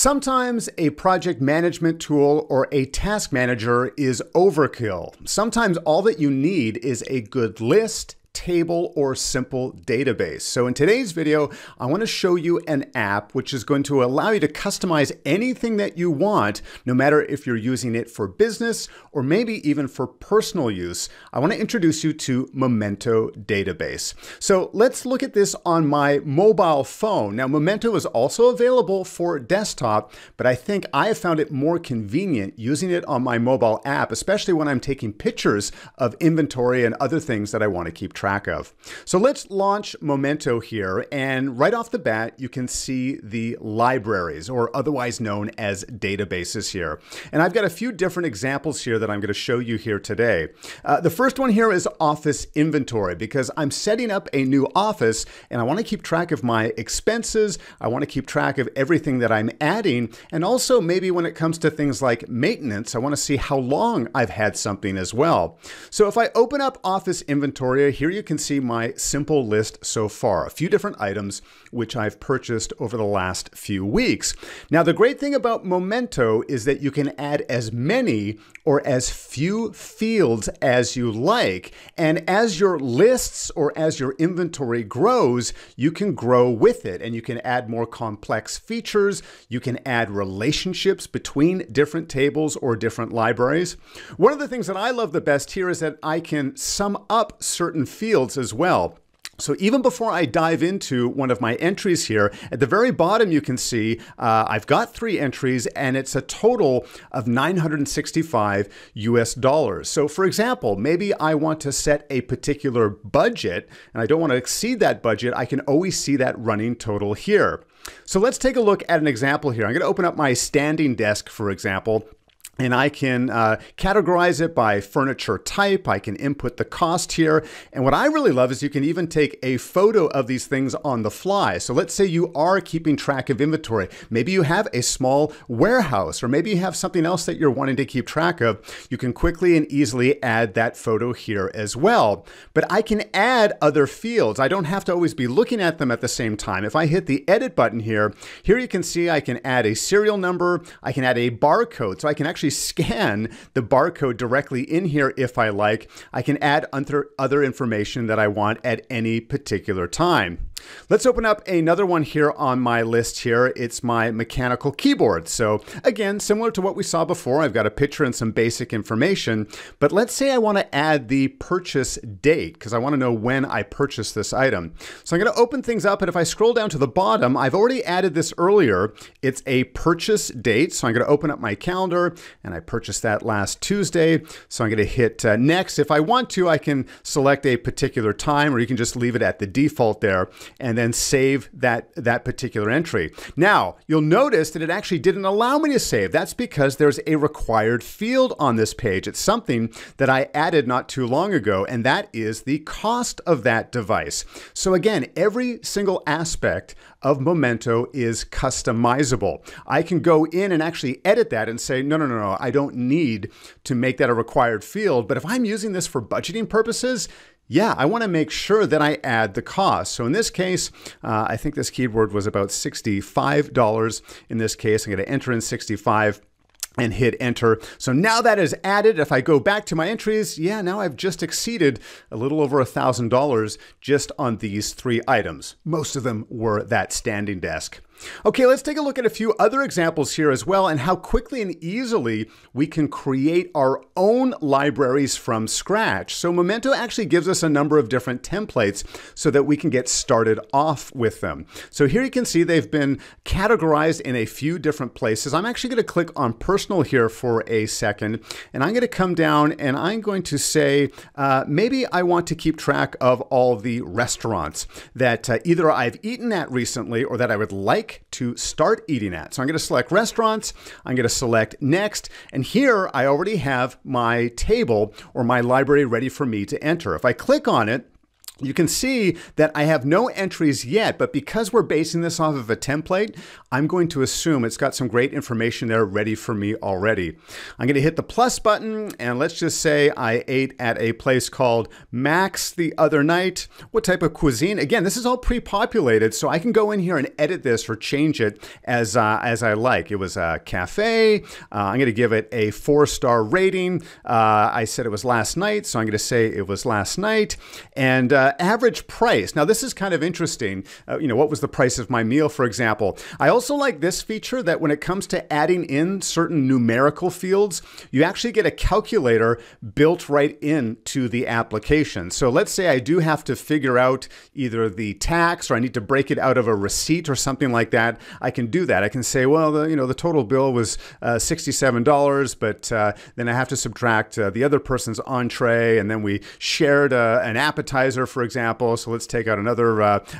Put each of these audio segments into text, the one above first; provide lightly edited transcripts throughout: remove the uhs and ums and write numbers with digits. Sometimes a project management tool or a task manager is overkill. Sometimes all that you need is a good list, table, or simple database. So in today's video, I want to show you an app which is going to allow you to customize anything that you want, no matter if you're using it for business or maybe even for personal use. I want to introduce you to Memento Database. So let's look at this on my mobile phone. Now, Memento is also available for desktop, but I think I have found it more convenient using it on my mobile app, especially when I'm taking pictures of inventory and other things that I want to keep track of. So let's launch Memento here, and right off the bat, you can see the libraries, or otherwise known as databases here. And I've got a few different examples here that I'm going to show you here today. The first one here is office inventory, because I'm setting up a new office and I want to keep track of my expenses. I want to keep track of everything that I'm adding. And also maybe when it comes to things like maintenance, I want to see how long I've had something as well. So if I open up office inventory here, you can see my simple list so far, a few different items which I've purchased over the last few weeks. Now, the great thing about Memento is that you can add as many or as few fields as you like. And as your lists or as your inventory grows, you can grow with it, and you can add more complex features. You can add relationships between different tables or different libraries. One of the things that I love the best here is that I can sum up certain fields as well. So even before I dive into one of my entries here, at the very bottom you can see I've got 3 entries, and it's a total of $965. So for example, maybe I want to set a particular budget and I don't want to exceed that budget. I can always see that running total here. So let's take a look at an example here. I'm going to open up my standing desk, for example, and I can categorize it by furniture type. I can input the cost here. And what I really love is you can even take a photo of these things on the fly. So let's say you are keeping track of inventory. Maybe you have a small warehouse, or maybe you have something else that you're wanting to keep track of. You can quickly and easily add that photo here as well. But I can add other fields. I don't have to always be looking at them at the same time. If I hit the edit button here, you can see I can add a serial number. I can add a barcode. So I can actually scan the barcode directly in here if I like. I can add other information that I want at any particular time. Let's open up another one here on my list here. It's my mechanical keyboard. So again, similar to what we saw before, I've got a picture and some basic information, but let's say I want to add the purchase date because I want to know when I purchased this item. So I'm going to open things up, and if I scroll down to the bottom, I've already added this earlier. It's a purchase date. So I'm going to open up my calendar, and I purchased that last Tuesday. So I'm going to hit next. If I want to, I can select a particular time, or you can just leave it at the default there, and then save that particular entry. Now, you'll notice that it actually didn't allow me to save. That's because there's a required field on this page. It's something that I added not too long ago, and that is the cost of that device. So again, every single aspect of Memento is customizable. I can go in and actually edit that and say, no, I don't need to make that a required field. But if I'm using this for budgeting purposes, yeah, I want to make sure that I add the cost. So in this case, I think this keyword was about $65. In this case, I'm going to enter in 65 and hit enter. So now that is added. If I go back to my entries, yeah, now I've just exceeded a little over $1,000 just on these 3 items. Most of them were that standing desk. Okay, let's take a look at a few other examples here as well, and how quickly and easily we can create our own libraries from scratch. So Memento actually gives us a number of different templates so that we can get started off with them. So here you can see they've been categorized in a few different places. I'm actually going to click on personal here for a second, and I'm going to come down and I'm going to say maybe I want to keep track of all the restaurants that either I've eaten at recently or that I would like to start eating at. So I'm going to select restaurants. I'm going to select next. And here I already have my table or my library ready for me to enter. If I click on it, You can see that I have no entries yet, but because we're basing this off of a template, I'm going to assume it's got some great information there ready for me already. I'm going to hit the plus button, and let's just say I ate at a place called Max the other night. What type of cuisine? Again, this is all pre-populated, so I can go in here and edit this or change it as I like. It was a cafe. I'm going to give it a 4-star rating. I said it was last night, so I'm going to say it was last night. And average price. Now this is kind of interesting. You know, what was the price of my meal, for example? I also like this feature that when it comes to adding in certain numerical fields, you actually get a calculator built right into the application. So let's say I do have to figure out either the tax, or I need to break it out of a receipt or something like that. I can do that. I can say, well, the, you know, the total bill was $67, but then I have to subtract the other person's entree, and then we shared an appetizer, for example, so let's take out another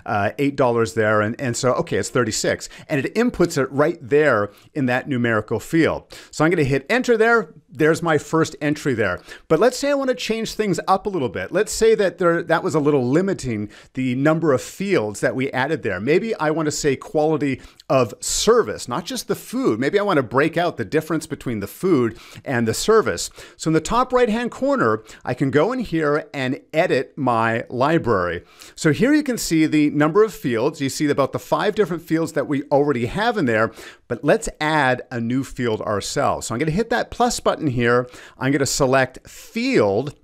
$8 there, and so, okay, it's 36. And it inputs it right there in that numerical field. So I'm gonna hit enter there. There's my first entry there. But let's say I wanna change things up a little bit. Let's say that that was a little limiting, the number of fields that we added there. Maybe I wanna say quality of service, not just the food. Maybe I wanna break out the difference between the food and the service. So in the top right-hand corner, I can go in here and edit my library. So here you can see the number of fields. You see about the 5 different fields that we already have in there, but let's add a new field ourselves. So I'm gonna hit that plus button here. I'm gonna select field.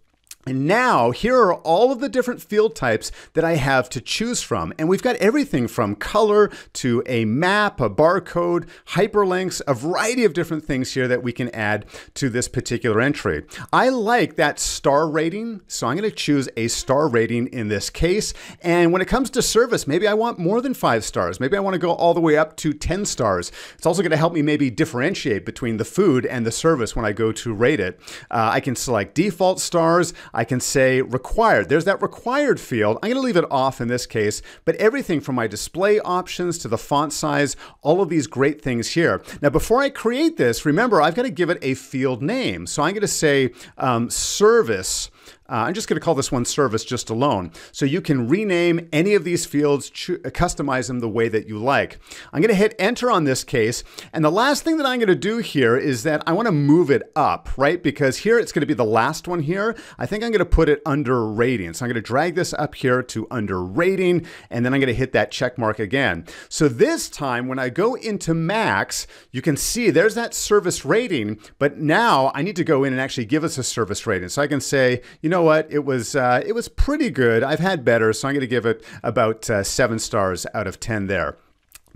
And now here are all of the different field types that I have to choose from. And we've got everything from color to a map, a barcode, hyperlinks, a variety of different things here that we can add to this particular entry. I like that star rating, so I'm gonna choose a star rating in this case. And when it comes to service, maybe I want more than 5 stars. Maybe I wanna go all the way up to 10 stars. It's also gonna help me maybe differentiate between the food and the service when I go to rate it. I can select default stars. I can say required. There's that required field. I'm gonna leave it off in this case, but everything from my display options to the font size, all of these great things here. Now, before I create this, remember, I've gotta give it a field name. So I'm gonna say service. I'm just gonna call this one service just alone. So you can rename any of these fields, customize them the way that you like. I'm gonna hit enter on this case. And the last thing that I'm gonna do here is that I wanna move it up, right? Because here it's gonna be the last one here. I think I'm gonna put it under rating. So I'm gonna drag this up here to under rating, and then I'm gonna hit that check mark again. So this time when I go into Max, you can see there's that service rating, but now I need to go in and actually give us a service rating. So I can say, you know what, it was pretty good. I've had better, so I'm gonna give it about 7 stars out of 10 there.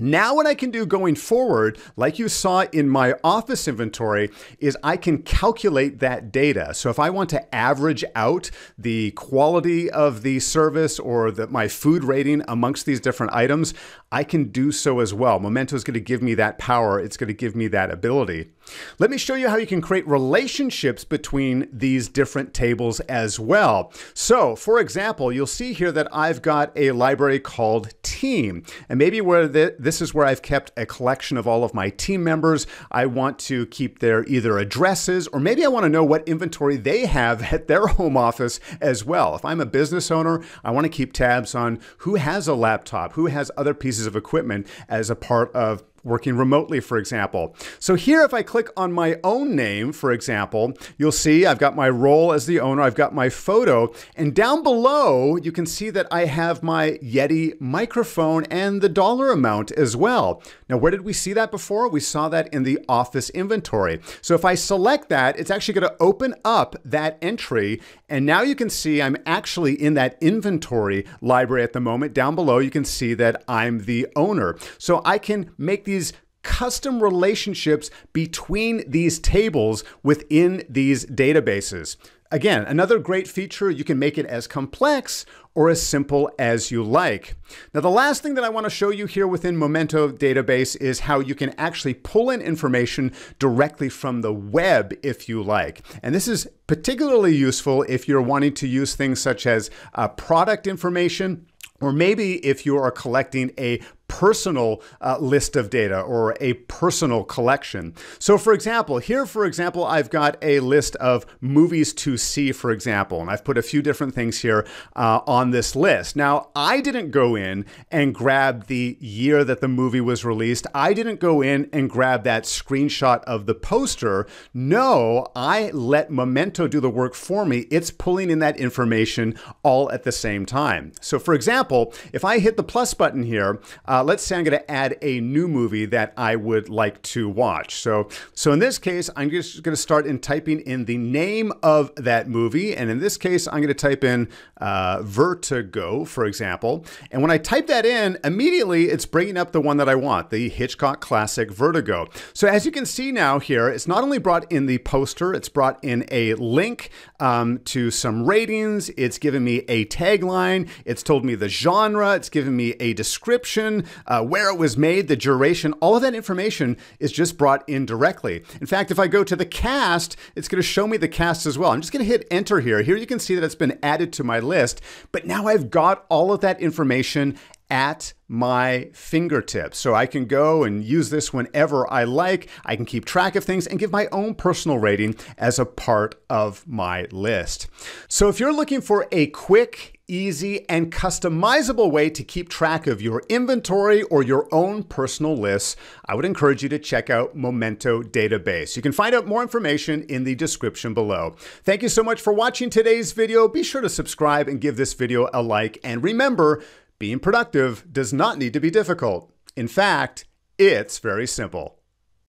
Now what I can do going forward, like you saw in my office inventory, is I can calculate that data. So if I want to average out the quality of the service or my food rating amongst these different items, I can do so as well. Memento is gonna give me that power. It's gonna give me that ability. Let me show you how you can create relationships between these different tables as well. So for example, you'll see here that I've got a library called team, and maybe where this is where I've kept a collection of all of my team members. I want to keep their either addresses, or maybe I want to know what inventory they have at their home office as well. If I'm a business owner, I want to keep tabs on who has a laptop, who has other pieces of equipment as a part of working remotely, for example. So here, if I click on my own name, for example, you'll see I've got my role as the owner, I've got my photo, and down below, you can see that I have my Yeti microphone and the dollar amount as well. Now, where did we see that before? We saw that in the office inventory. So if I select that, it's actually gonna open up that entry, and now you can see I'm actually in that inventory library at the moment. Down below, you can see that I'm the owner. So I can make these custom relationships between these tables within these databases. Again, another great feature, you can make it as complex or as simple as you like. Now, the last thing that I want to show you here within Memento Database is how you can actually pull in information directly from the web if you like. And this is particularly useful if you're wanting to use things such as product information, or maybe if you are collecting a personal list of data or a personal collection. So for example, here, I've got a list of movies to see, for example, and I've put a few different things here on this list. Now, I didn't go in and grab the year that the movie was released. I didn't go in and grab that screenshot of the poster. No, I let Memento do the work for me. It's pulling in that information all at the same time. So for example, if I hit the plus button here, let's say I'm going to add a new movie that I would like to watch. So in this case, I'm just going to start in typing in the name of that movie. And in this case, I'm going to type in Vertigo, for example. And when I type that in, immediately it's bringing up the one that I want, the Hitchcock classic Vertigo. So as you can see now here, it's not only brought in the poster, it's brought in a link to some ratings. It's given me a tagline. It's told me the genre. It's given me a description, where it was made, the duration, all of that information is just brought in directly. In fact, if I go to the cast, it's going to show me the cast as well. I'm just going to hit enter here. Here you can see that it's been added to my list, but now I've got all of that information at my fingertips. So I can go and use this whenever I like. I can keep track of things and give my own personal rating as a part of my list. So if you're looking for a quick, easy and customizable way to keep track of your inventory or your own personal lists, I would encourage you to check out Memento Database. You can find out more information in the description below. Thank you so much for watching today's video. Be sure to subscribe and give this video a like. And remember, being productive does not need to be difficult. In fact, it's very simple.